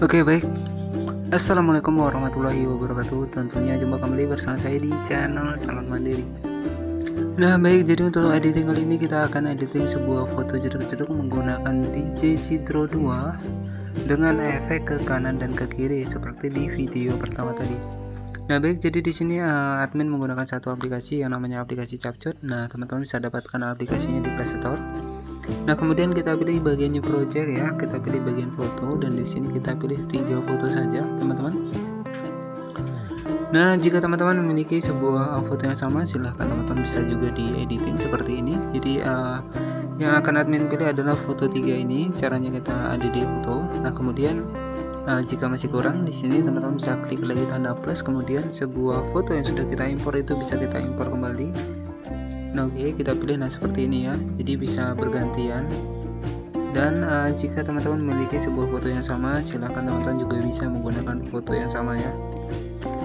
Oke, baik. Assalamualaikum warahmatullahi wabarakatuh. Tentunya jumpa kembali bersama saya di channel Calon Mandiri. Nah, baik, jadi untuk editing kali ini kita akan editing sebuah foto jeduk-jeduk menggunakan DJ Cidro 2 dengan efek ke kanan dan ke kiri seperti di video pertama tadi. Nah, baik, jadi di sini admin menggunakan satu aplikasi yang namanya aplikasi CapCut. Nah, teman-teman bisa dapatkan aplikasinya di Play Store. Nah, kemudian kita pilih bagian new project ya, kita pilih bagian foto, dan di sini kita pilih 3 foto saja, teman-teman. Nah, jika teman-teman memiliki sebuah foto yang sama, silahkan teman-teman bisa juga di editing seperti ini. Jadi yang akan admin pilih adalah foto 3 ini. Caranya kita ada di foto. Nah, kemudian jika masih kurang di sini, teman-teman bisa klik lagi tanda plus, kemudian sebuah foto yang sudah kita impor itu bisa kita impor kembali. Nah, oke, kita pilih seperti ini ya, jadi bisa bergantian. Dan jika teman-teman memiliki sebuah foto yang sama, silahkan teman-teman juga bisa menggunakan foto yang sama ya,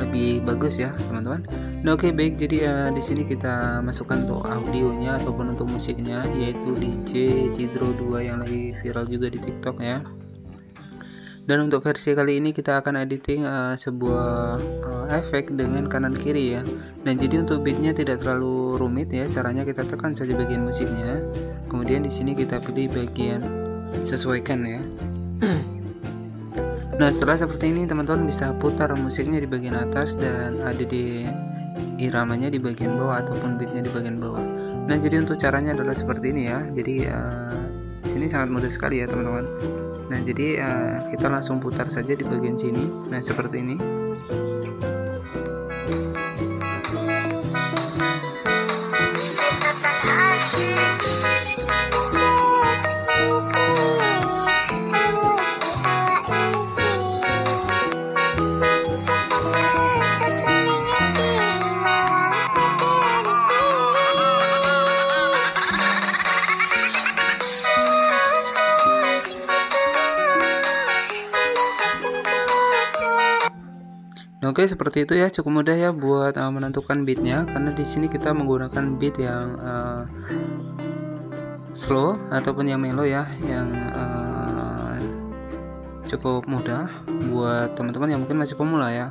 lebih bagus ya teman-teman. Nah, oke, baik, jadi di sini kita masukkan untuk audionya ataupun untuk musiknya, yaitu DJ Cidro 2 yang lagi viral juga di TikTok ya. Dan untuk versi kali ini kita akan editing sebuah efek dengan kanan kiri ya. Nah, jadi untuk beatnya tidak terlalu rumit ya. Caranya kita tekan saja bagian musiknya, kemudian di sini kita pilih bagian sesuaikan ya. Nah, setelah seperti ini teman-teman bisa putar musiknya di bagian atas dan ada di iramanya di bagian bawah ataupun beatnya di bagian bawah. Nah, jadi untuk caranya adalah seperti ini ya. Jadi sini sangat mudah sekali ya teman-teman. Nah, jadi kita langsung putar saja di bagian sini. Nah, seperti ini. Oke, seperti itu ya, cukup mudah ya buat menentukan beatnya, karena di sini kita menggunakan beat yang slow ataupun yang mellow ya, yang cukup mudah buat teman-teman yang mungkin masih pemula ya.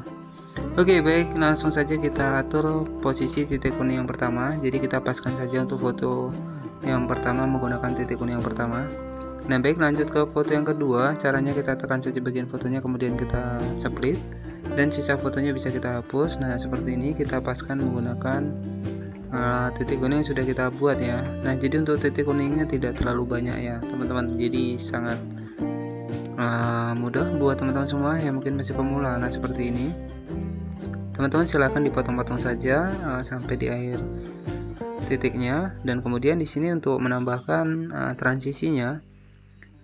Oke, baik, langsung saja kita atur posisi titik kuning yang pertama. Jadi kita paskan saja untuk foto yang pertama menggunakan titik kuning yang pertama. Nah, baik, lanjut ke foto yang kedua. Caranya kita tekan saja bagian fotonya, kemudian kita split, dan sisa fotonya bisa kita hapus. Nah, seperti ini kita paskan menggunakan titik kuning yang sudah kita buat ya. Nah, jadi untuk titik kuningnya tidak terlalu banyak ya teman-teman, jadi sangat mudah buat teman-teman semua yang mungkin masih pemula. Nah, seperti ini teman-teman silahkan dipotong-potong saja sampai di akhir titiknya. Dan kemudian di sini untuk menambahkan transisinya,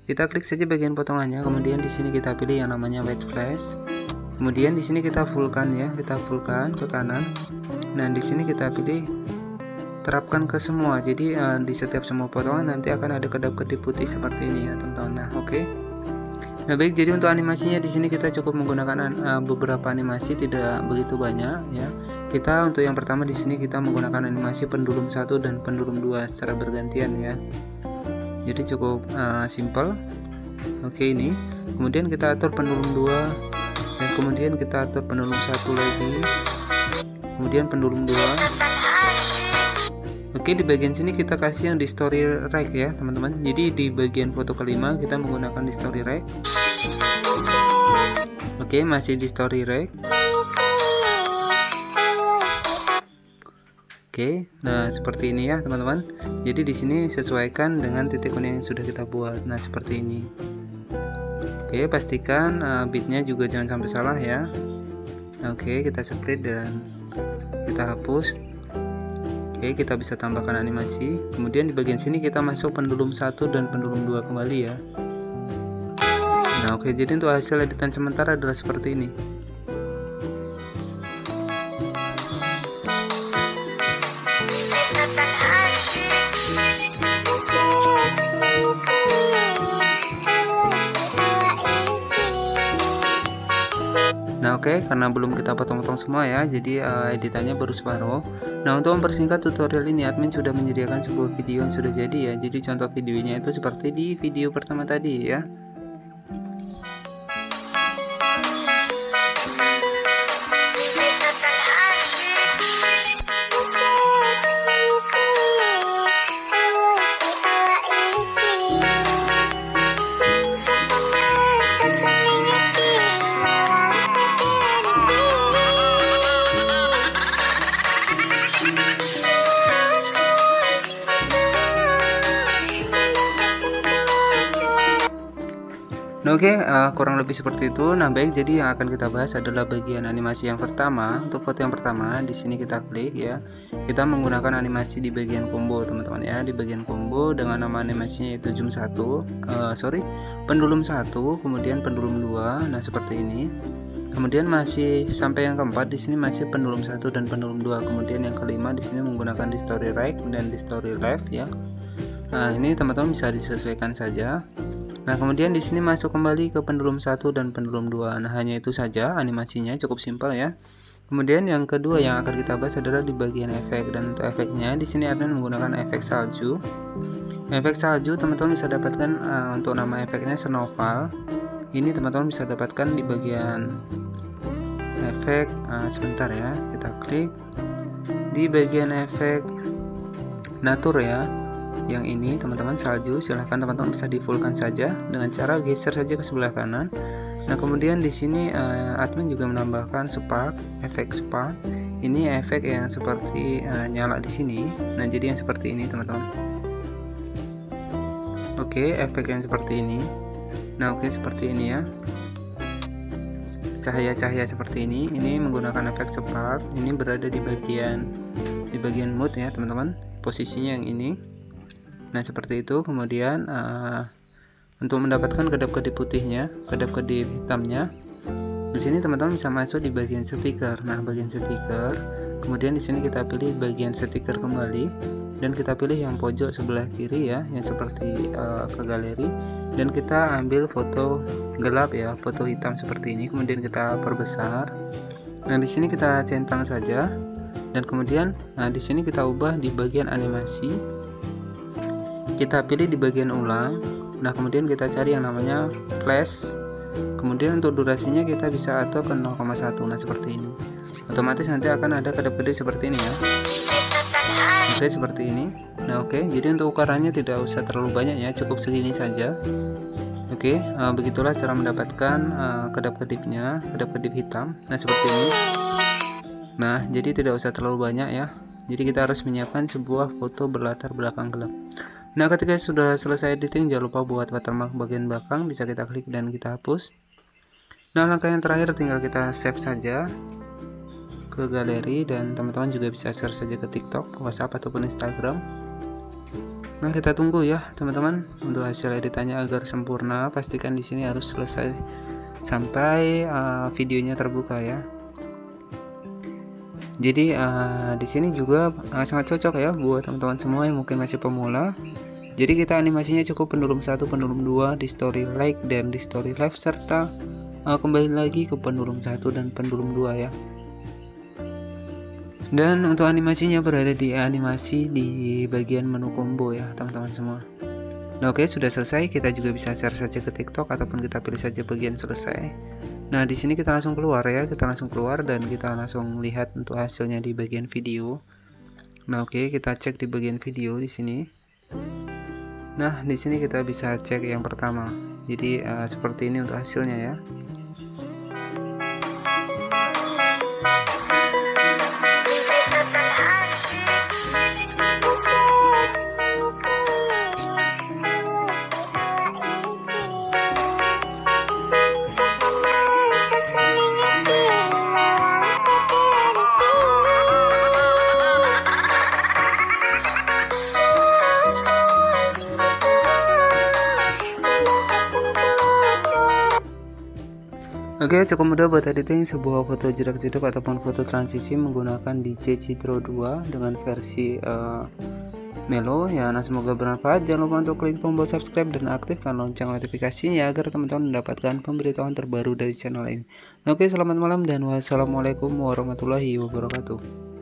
kita klik saja bagian potongannya, kemudian di sini kita pilih yang namanya white flash. Kemudian di sini kita fullkan ya, kita fullkan ke kanan. Nah, di sini kita pilih terapkan ke semua. Jadi di setiap semua potongan nanti akan ada kedap-kedip putih seperti ini ya, teman-teman. Nah, oke. Nah, baik, jadi untuk animasinya di sini kita cukup menggunakan beberapa animasi, tidak begitu banyak ya. Kita untuk yang pertama di sini kita menggunakan animasi pendulum 1 dan pendulum 2 secara bergantian ya. Jadi cukup simple. Oke, ini. Kemudian kita atur pendulum 2, dan kemudian kita atur pendulum 1 lagi, kemudian pendulum 2. Oke, di bagian sini kita kasih yang di story rack ya teman-teman. Jadi di bagian foto kelima kita menggunakan di story rack. Oke, masih di story rack. Oke, nah seperti ini ya teman-teman. Jadi di sini sesuaikan dengan titik kuning yang sudah kita buat. Nah, seperti ini. Oke, pastikan beatnya juga jangan sampai salah ya. Oke, kita split dan kita hapus. Oke, kita bisa tambahkan animasi. Kemudian di bagian sini kita masuk pendulum 1 dan pendulum 2 kembali ya. Nah, oke, jadi untuk hasil editan sementara adalah seperti ini. Nah, oke, karena belum kita potong-potong semua ya, jadi editannya baru separuh. Nah, untuk mempersingkat tutorial ini admin sudah menyediakan sebuah video yang sudah jadi ya. Jadi contoh videonya itu seperti di video pertama tadi ya. Nah, oke, kurang lebih seperti itu. Nah baik, jadi yang akan kita bahas adalah bagian animasi yang pertama. Untuk foto yang pertama, di sini kita klik ya. Kita menggunakan animasi di bagian combo, teman-teman ya, di bagian combo dengan nama animasinya itu zoom 1, pendulum 1, kemudian pendulum 2. Nah seperti ini. Kemudian masih sampai yang keempat, di sini masih pendulum 1 dan pendulum 2. Kemudian yang kelima di sini menggunakan di story right dan di story left ya. Nah ini teman-teman bisa disesuaikan saja. Nah kemudian di sini masuk kembali ke pendulum 1 dan pendulum 2. Nah hanya itu saja animasinya, cukup simpel ya. Kemudian yang kedua yang akan kita bahas adalah di bagian efek, dan untuk efeknya di sini Admin menggunakan efek salju. Efek salju teman-teman bisa dapatkan untuk nama efeknya Snowfall. Ini teman-teman bisa dapatkan di bagian efek, sebentar ya, kita klik di bagian efek nature ya. Yang ini teman-teman salju, silahkan teman-teman bisa di fullkan saja dengan cara geser saja ke sebelah kanan. Nah kemudian di sini admin juga menambahkan spark, efek spark. Ini efek yang seperti nyala di sini. Nah jadi yang seperti ini teman-teman. Oke, efek yang seperti ini. Nah oke, seperti ini ya. Cahaya-cahaya seperti ini. Ini menggunakan efek spark. Ini berada di bagian mood ya teman-teman. Posisinya yang ini. Nah seperti itu. Kemudian untuk mendapatkan kedap-kedip putihnya, kedap-kedip hitamnya, di sini teman-teman bisa masuk di bagian stiker. Nah bagian stiker, kemudian di sini kita pilih bagian stiker kembali, dan kita pilih yang pojok sebelah kiri ya, yang seperti ke galeri, dan kita ambil foto gelap ya, foto hitam seperti ini. Kemudian kita perbesar. Nah di sini kita centang saja, dan kemudian di sini kita ubah di bagian animasi. Kita pilih di bagian ulang. Nah kemudian kita cari yang namanya flash. Kemudian untuk durasinya kita bisa atur ke 0,1. Nah seperti ini. Otomatis nanti akan ada kedap-kedip seperti ini ya. Oke, seperti ini. Nah oke, jadi untuk ukurannya tidak usah terlalu banyak ya, cukup segini saja. Oke, begitulah cara mendapatkan kedap-kedipnya, kedap-kedip hitam. Nah seperti ini. Nah jadi tidak usah terlalu banyak ya. Jadi kita harus menyiapkan sebuah foto berlatar belakang gelap. Nah ketika sudah selesai editing, jangan lupa buat watermark bagian belakang, bisa kita klik dan kita hapus. Nah langkah yang terakhir tinggal kita save saja ke galeri, dan teman-teman juga bisa share saja ke TikTok, WhatsApp ataupun Instagram. Nah kita tunggu ya teman-teman untuk hasil editannya agar sempurna. Pastikan di sini harus selesai sampai videonya terbuka ya. Jadi di sini juga sangat cocok ya buat teman-teman semua yang mungkin masih pemula. Jadi kita animasinya cukup pendulum 1, pendulum 2, di story right dan di story left, serta kembali lagi ke pendulum 1 dan pendulum 2 ya. Dan untuk animasinya berada di animasi di bagian menu combo ya teman-teman semua. Nah oke, sudah selesai. Kita juga bisa share saja ke TikTok ataupun kita pilih saja bagian selesai. Nah di sini kita langsung keluar ya, kita langsung keluar dan kita langsung lihat untuk hasilnya di bagian video. Nah oke, kita cek di bagian video di sini. Nah di sini kita bisa cek yang pertama. Jadi seperti ini untuk hasilnya ya. Oke, cukup mudah buat editing sebuah foto jedak-jeduk ataupun foto transisi menggunakan DJ Cidro 2 dengan versi Melo ya. Nah semoga bermanfaat. Jangan lupa untuk klik tombol subscribe dan aktifkan lonceng notifikasinya agar teman-teman mendapatkan pemberitahuan terbaru dari channel ini. Nah, oke, selamat malam dan wassalamualaikum warahmatullahi wabarakatuh.